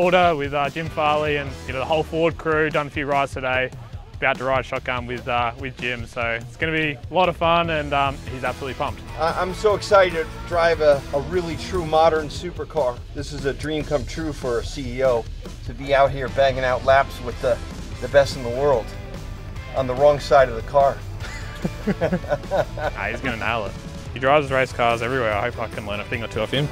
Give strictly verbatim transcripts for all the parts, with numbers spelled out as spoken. Calder with uh, Jim Farley and you know the whole Ford crew. Done a few rides today. About to ride shotgun with uh, with Jim, so it's going to be a lot of fun, and um, he's absolutely pumped. I'm so excited to drive a, a really true modern supercar. This is a dream come true for a C E O to be out here banging out laps with the the best in the world on the wrong side of the car. Nah, he's going to nail it. He drives race cars everywhere. I hope I can learn a thing or two off him.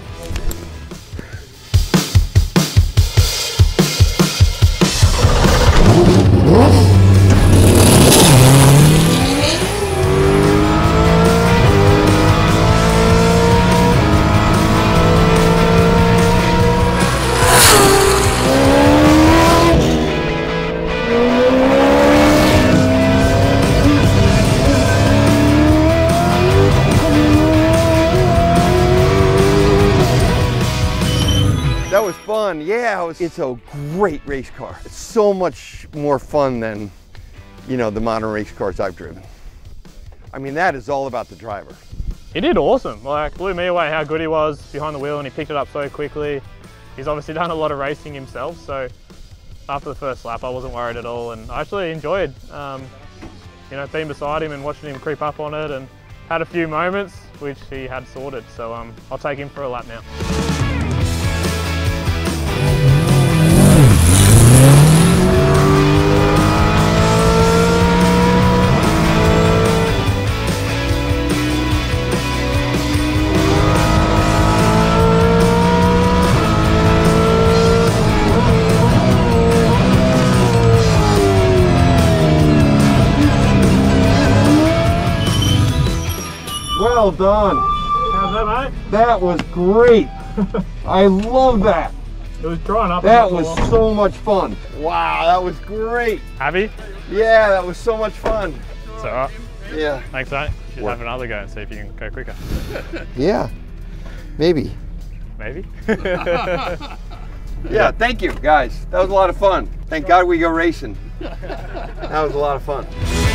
That was fun, yeah. It was, it's a great race car. It's so much more fun than, you know, the modern race cars I've driven. I mean, that is all about the driver. He did awesome. Like, blew me away how good he was behind the wheel, and he picked it up so quickly. He's obviously done a lot of racing himself, so after the first lap, I wasn't worried at all, and I actually enjoyed, um, you know, being beside him and watching him creep up on it, and had a few moments which he had sorted. So um, I'll take him for a lap now. Well done. How's that, mate? That was great. I love that. It was drying up. That was so much fun. Wow, that was great. Happy? Yeah, that was so much fun. It's all right. Yeah. Thanks, mate. You should have another go and see if you can go quicker. Yeah, maybe. Maybe? Yeah, thank you, guys. That was a lot of fun. Thank God we go racing. That was a lot of fun.